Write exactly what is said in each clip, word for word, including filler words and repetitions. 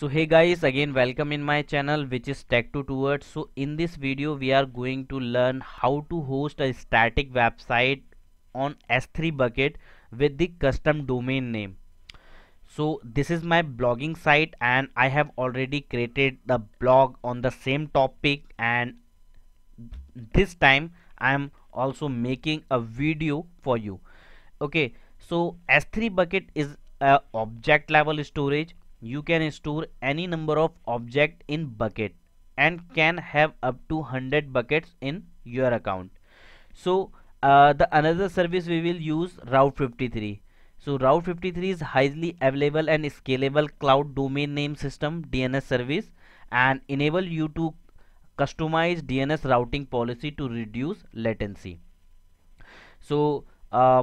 So hey guys, again welcome in my channel, which is Tech two Towards. So in this video we are going to learn how to host a static website on S three bucket with the custom domain name. So this is my blogging site and I have already created the blog on the same topic, and this time I am also making a video for you. Okay, so S three bucket is a object level storage. You can store any number of objects in bucket and can have up to one hundred buckets in your account. So uh, the another service we will use, Route fifty-three. So Route fifty-three is highly available and scalable cloud domain name system D N S service and enable you to customize D N S routing policy to reduce latency. So uh,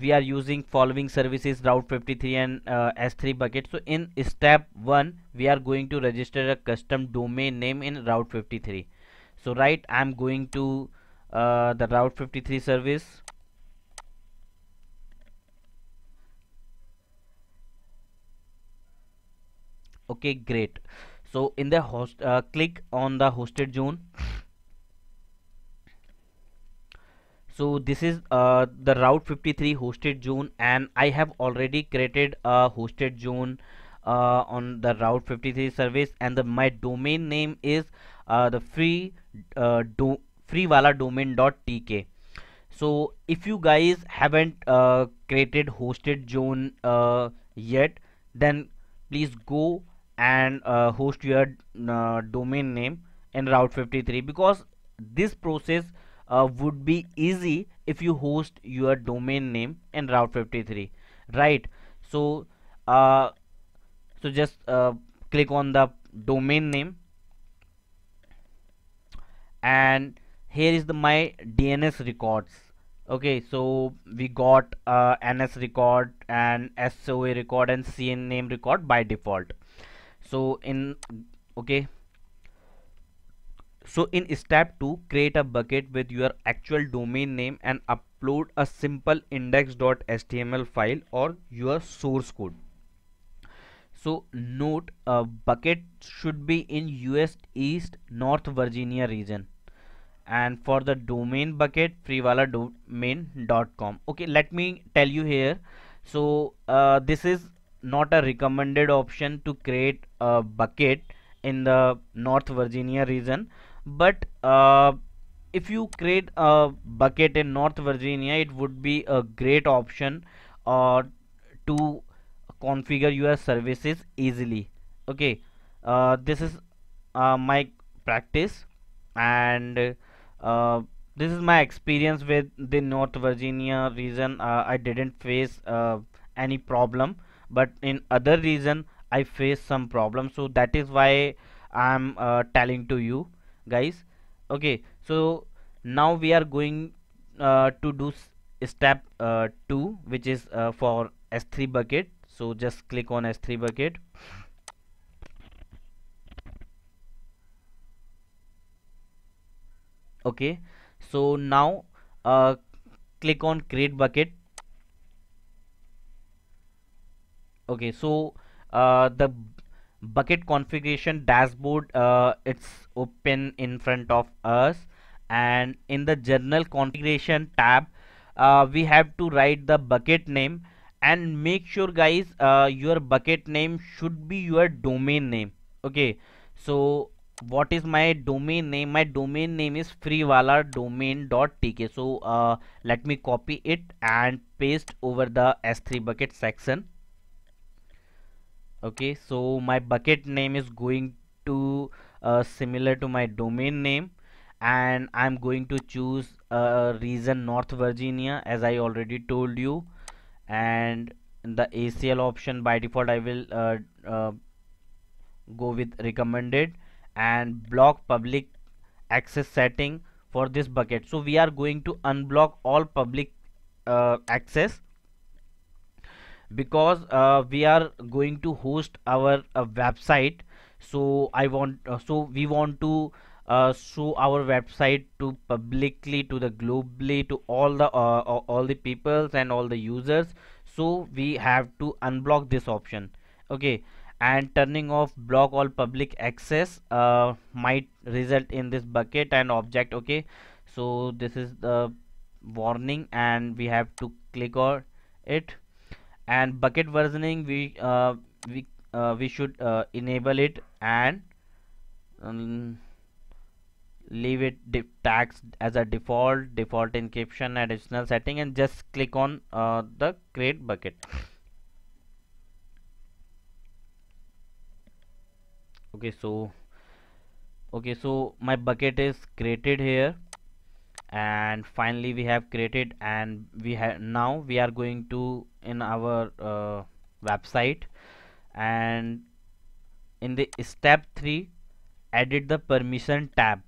we are using following services, Route fifty-three and uh, S three bucket. So in step one we are going to register a custom domain name in Route fifty-three. So right, I am going to uh, the Route fifty-three service. Okay, great. So in the host uh, click on the hosted zone. So this is uh, the Route fifty-three hosted zone, and I have already created a hosted zone uh, on the Route fifty-three service, and the, my domain name is uh, the free uh, do freewaladomain dot T K. So if you guys haven't uh, created hosted zone uh, yet, then please go and uh, host your uh, domain name in Route fifty-three, because this process uh, would be easy if you host your domain name in Route fifty-three, right? So uh, so just uh, click on the domain name, and here is the my D N S records. Okay, so we got uh, N S record and S O A record and C N name record by default. So in okay, so in step two, create a bucket with your actual domain name and upload a simple index dot H T M L file or your source code. So note, a bucket should be in U S East North Virginia region, and for the domain bucket freewaladomain dot com. Okay, let me tell you here. So uh, this is not a recommended option to create a bucket in the North Virginia region, but uh, if you create a bucket in North Virginia, it would be a great option uh, to configure your services easily. Okay, uh, this is uh, my practice, and uh, this is my experience with the North Virginia region. uh, I didn't face uh, any problem, but in other region I face some problem. So that is why I'm uh, telling to you guys. Okay, so now we are going uh, to do step uh, two, which is uh, for S three bucket. So just click on S three bucket. Okay, so now uh, click on create bucket. Okay, so uh, the bucket configuration dashboard, uh, it's open in front of us, and in the general configuration tab uh, we have to write the bucket name, and make sure guys uh, your bucket name should be your domain name. Okay, so what is my domain name? My domain name is freewaladomain dot T K. So uh, let me copy it and paste over the S three bucket section. Okay, so my bucket name is going to uh, similar to my domain name, and I'm going to choose uh, region North Virginia, as I already told you, and the A C L option by default I will uh, uh, go with recommended, and block public access setting for this bucket. So we are going to unblock all public uh, access, because uh, we are going to host our uh, website. So I want uh, so we want to uh, show our website to publicly, to the globally, to all the uh, all the peoples and all the users. So we have to unblock this option. Okay, and turning off block all public access uh, might result in this bucket and object. Okay, so this is the warning and we have to click on it. And bucket versioning, we uh, we uh, we should uh, enable it and um, leave it tags as a default, default encryption, additional setting, and just click on uh, the create bucket. Okay, so okay so my bucket is created here, and finally we have created, and we have now we are going to in our uh, website, and in the step three, edit the permission tab.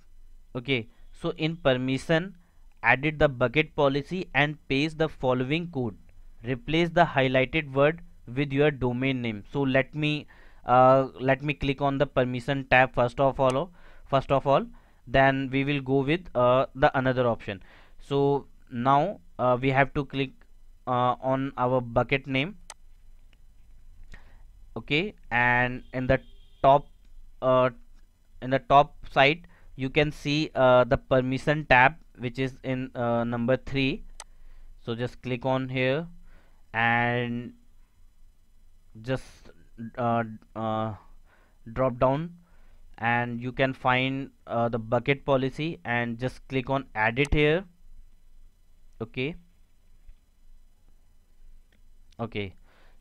Okay, so in permission, edit the bucket policy and paste the following code. Replace the highlighted word with your domain name. So let me uh, let me click on the permission tab first of all. First of all, then we will go with uh, the another option. So now uh, we have to click uh, on our bucket name. Okay, and in the top uh, in the top side, you can see uh, the permission tab, which is in uh, number three. So just click on here and just uh, uh, drop down, and you can find uh, the bucket policy, and just click on edit here. Okay. Okay.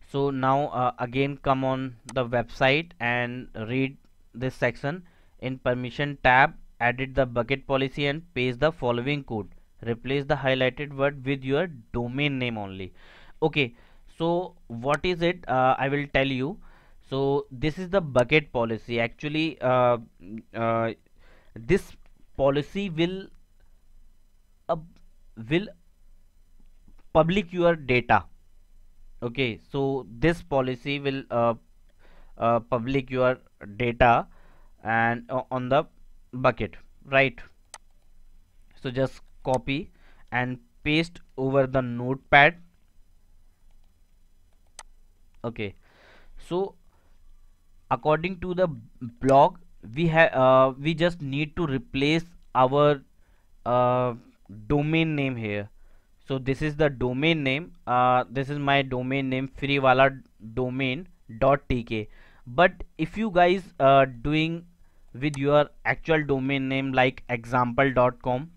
So now uh, again come on the website and read this section. In permission tab, edit the bucket policy and paste the following code. Replace the highlighted word with your domain name only. Okay, so what is it? uh, I will tell you. So this is the bucket policy. Actually uh, uh, this policy will uh, will public your data. Okay, so this policy will uh, uh, public your data and uh, on the bucket, right? So just copy and paste over the notepad. Okay, so according to the blog, we have uh, we just need to replace our uh, domain name here. So this is the domain name. Uh, this is my domain name, freewaladomain dot T K. But if you guys are uh, doing with your actual domain name like example dot com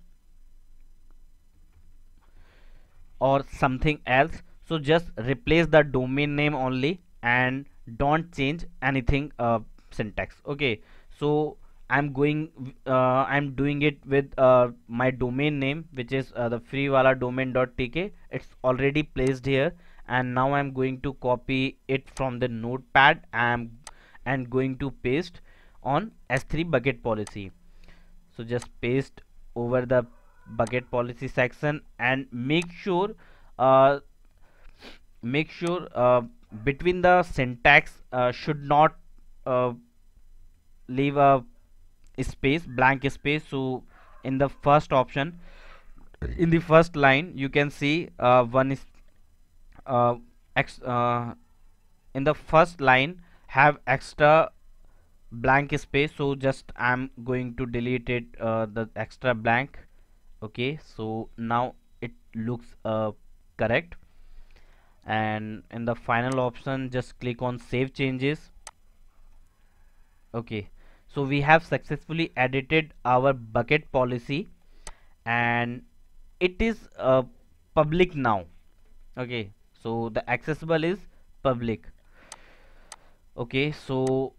or something else, so just replace the domain name only and don't change anything uh, syntax. Okay, so I'm going uh, I'm doing it with uh, my domain name, which is uh, the freewaladomain dot T K. It's already placed here, and now I'm going to copy it from the notepad and and going to paste on S three bucket policy. So just paste over the bucket policy section, and make sure uh, make sure uh, between the syntax uh, should not uh, leave a space, blank space. So in the first option, in the first line, you can see uh, one is uh, ex uh, in the first line have extra blank space. So just I'm going to delete it, uh, the extra blank. Okay, so now it looks uh, correct. And in the final option, just click on save changes. Okay, so we have successfully edited our bucket policy, and it is uh, public now. Okay, so the accessible is public. Okay, so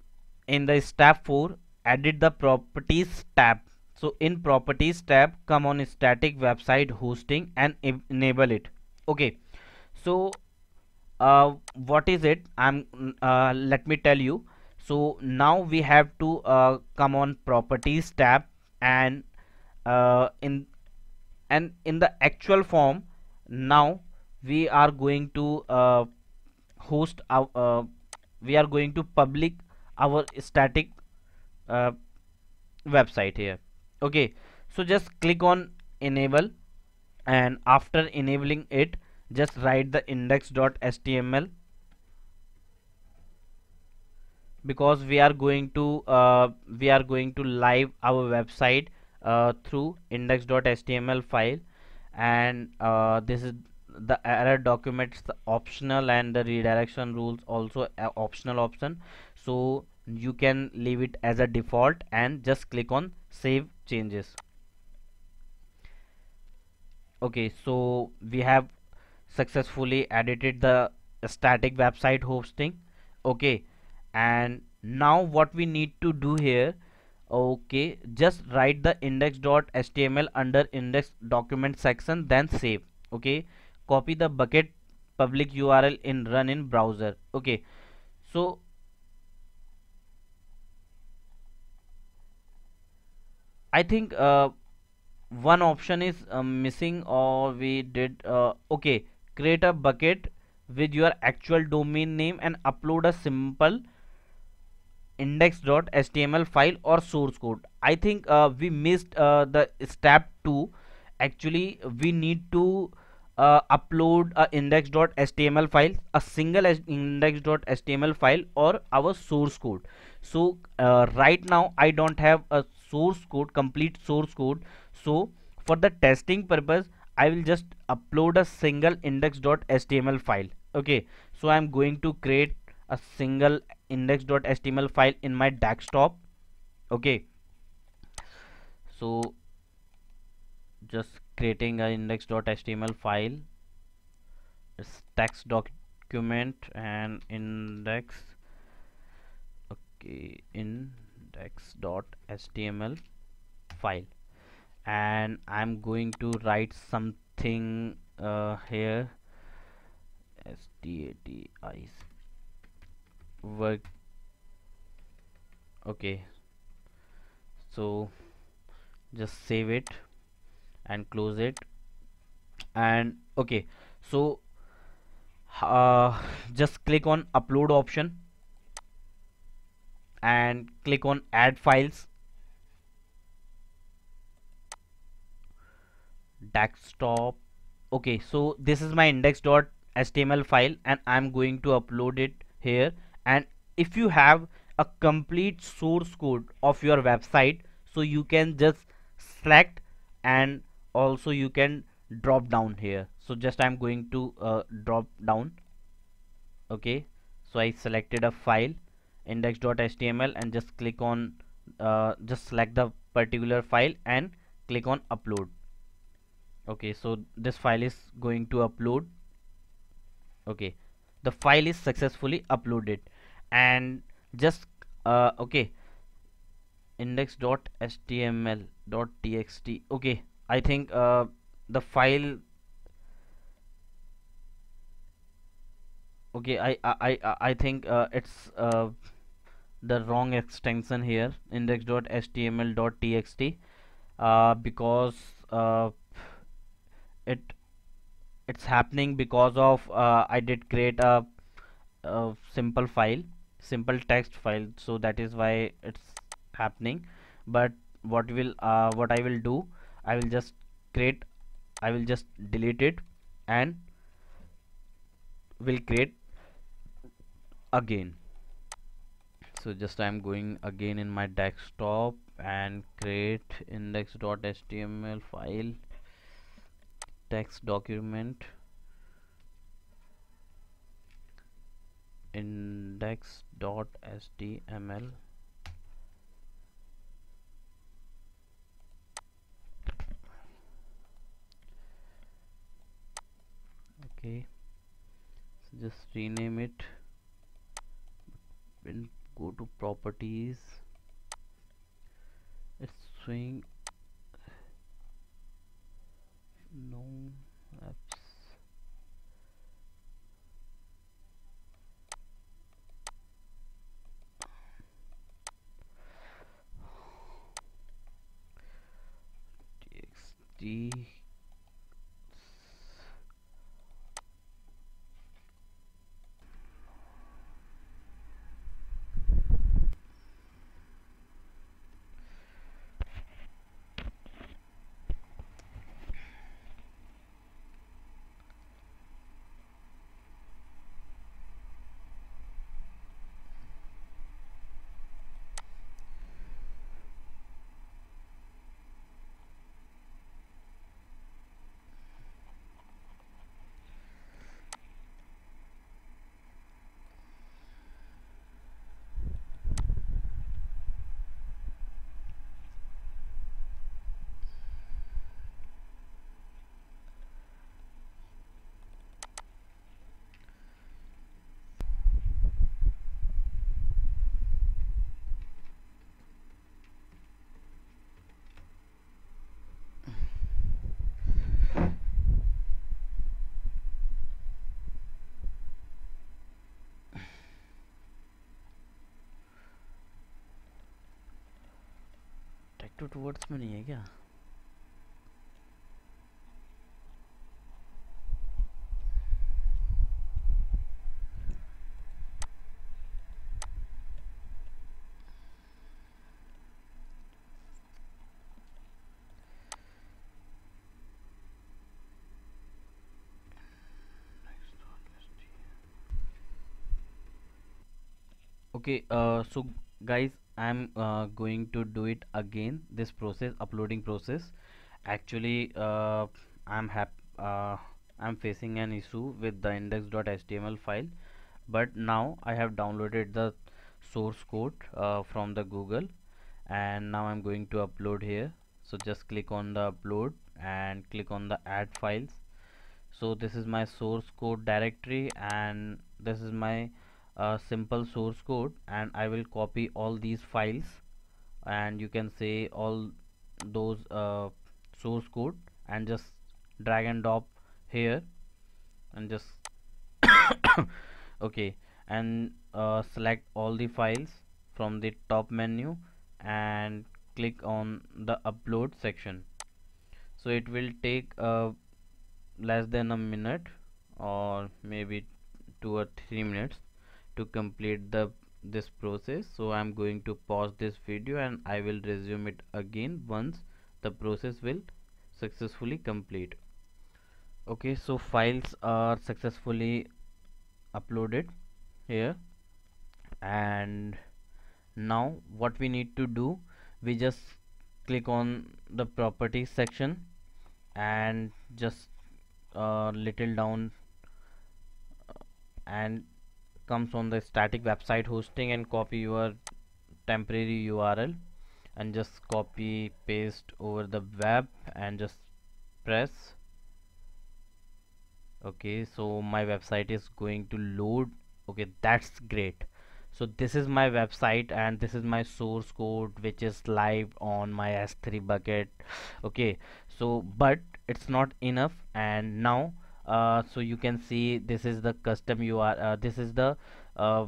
in the step four, edit the properties tab. So in properties tab, come on static website hosting and e enable it. Okay, so uh, what is it? I'm uh, let me tell you. So now we have to uh, come on properties tab, and uh, in and in the actual form, now we are going to uh, host our uh, we are going to public our static uh, website here. Okay, so just click on enable, and after enabling it, just write the index dot H T M L. because we are going to uh, we are going to live our website uh, through index dot H T M L file, and uh, this is the error documents the optional, and the redirection rules also a optional option, so you can leave it as a default and just click on save changes. Okay, so we have successfully edited the static website hosting. Okay, and now what we need to do here, okay, just write the index dot H T M L under index document section, then save. Okay, copy the bucket public U R L in run in browser. Okay, so I think uh, one option is uh, missing, or we did uh, okay, create a bucket with your actual domain name and upload a simple index dot H T M L file or source code. I think uh, we missed uh, the step two. Actually we need to uh, upload a index dot H T M L file, a single index dot H T M L file or our source code. So uh, right now I don't have a source code, complete source code, so for the testing purpose I will just upload a single index dot H T M L file. Okay, so I'm going to create a single index dot H T M L file in my desktop. Okay, so just creating an index dot H T M L file, it's text document and index. Okay, index dot H T M L file, and I'm going to write something uh, here, static work. Okay, so just save it and close it, and okay, so uh, just click on upload option and click on add files, desktop. Okay, so this is my index dot H T M L file and I'm going to upload it here, and if you have a complete source code of your website, so you can just select and also you can drop down here. So just I'm going to uh, drop down. Okay, so I selected a file index dot H T M L and just click on uh, just select the particular file and click on upload. Okay, so this file is going to upload. Okay, the file is successfully uploaded, and just uh, okay, index dot H T M L dot T X T. okay, I think uh, the file, okay, I I I, I think uh, it's uh, the wrong extension here, index dot H T M L dot T X T, uh, because uh, it it's happening because of uh, I did create a, a simple file, simple text file, so that is why it's happening. But what will uh, what I will do, I will just create, I will just delete it and will create again. So just I'm going again in my desktop and create index dot H T M L file, text document, index dot H T M L. Okay, so just rename it and go to properties, it's showing no apps. T X T to towards में नहीं है क्या? Okay, uh, so guys, I'm uh, going to do it again, this process, uploading process. Actually uh, I'm hap uh, I'm facing an issue with the index dot H T M L file, but now I have downloaded the source code uh, from the Google, and now I'm going to upload here. So just click on the upload and click on the add files. So this is my source code directory, and this is my a simple source code, and I will copy all these files, and you can say all those uh, source code, and just drag and drop here, and just okay, and uh, select all the files from the top menu and click on the upload section. So it will take uh, less than a minute or maybe two or three minutes to complete the this process. So I'm going to pause this video and I will resume it again once the process will successfully complete. Okay, so files are successfully uploaded here, and now what we need to do, we just click on the properties section and just uh, little down and comes on the static website hosting, and copy your temporary U R L and just copy paste over the web and just press okay. So my website is going to load. Okay, that's great. So this is my website, and this is my source code which is live on my S three bucket. Okay, so but it's not enough. And now Uh, so you can see this is the custom U R L, uh, this is the uh,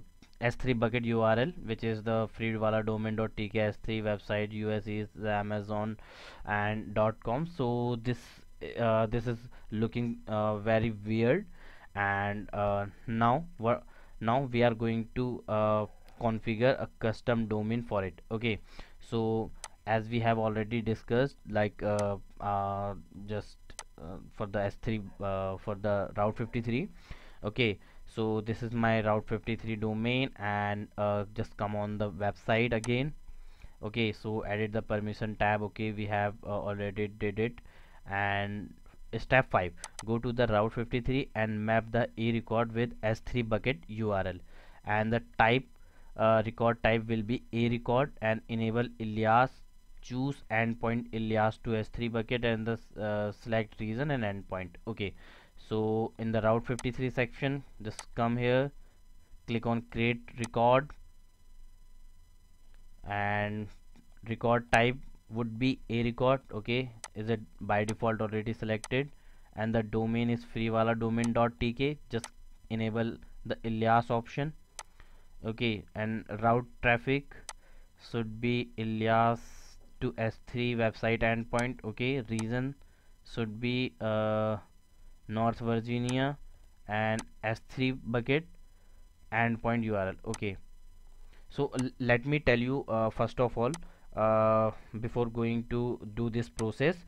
S three bucket U R L, which is the freewaladomain dot T K S three website, U S is Amazon and .com. So this uh, this is looking uh, very weird, and uh, now we're, now we are going to uh, configure a custom domain for it. Okay, so as we have already discussed, like uh, uh, just Uh, for the S three uh, for the route fifty-three. Okay, so this is my route fifty-three domain, and uh, just come on the website again. Okay, so edit the permission tab. Okay, we have uh, already did it. And step five, go to the route fifty-three and map the e record with S three bucket U R L, and the type uh, record type will be e record, and enable alias, choose endpoint alias to S three bucket, and the uh, select region and endpoint. Okay, so in the route fifty-three section, just come here, click on create record, and record type would be a record. Okay, is it by default already selected, and the domain is freewaladomain dot T K. just enable the alias option. Okay, and route traffic should be alias to S three website endpoint. Okay, region should be uh, North Virginia, and S three bucket endpoint U R L. Okay, so let me tell you uh, first of all, uh, before going to do this process,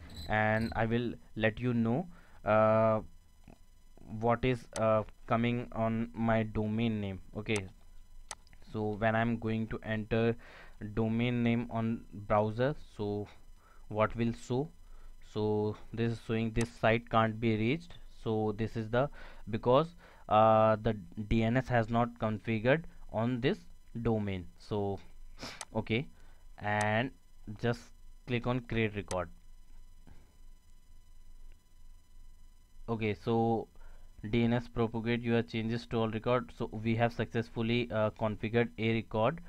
and I will let you know uh, what is uh, coming on my domain name. Okay, so when I'm going to enter domain name on browser, so what will show? So this is showing this site can't be reached. So this is the because uh, the D N S has not configured on this domain. So okay, and just click on create record. Okay, so D N S propagate your changes to all record. So we have successfully uh, configured a record,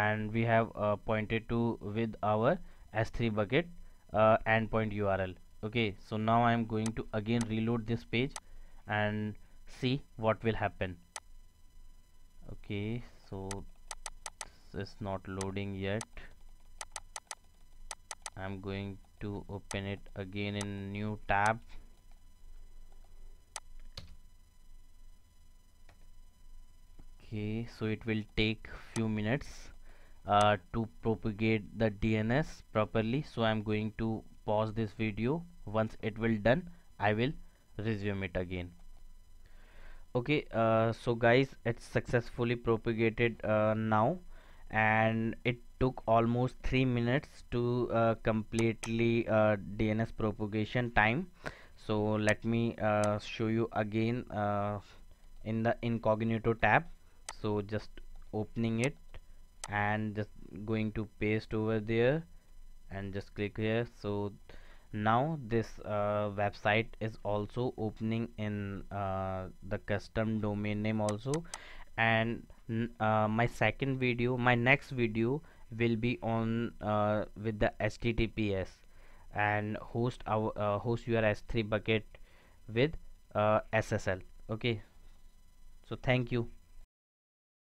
and we have uh, pointed to with our S three bucket uh, endpoint U R L. Okay, so now I am going to again reload this page and see what will happen. Okay, so it's not loading yet, I'm going to open it again in new tab. Okay, so it will take few minutes uh, to propagate the D N S properly, so I'm going to pause this video. Once it will done, I will resume it again. Okay, uh, so guys, it's successfully propagated uh, now, and it took almost three minutes to uh, completely uh, D N S propagation time. So let me uh, show you again uh, in the incognito tab. So just opening it and just going to paste over there and just click here. So now this uh, website is also opening in uh, the custom domain name also, and uh, my second video my next video will be on uh, with the H T T P S and host our uh, host your S three bucket with uh, S S L. okay, so thank you.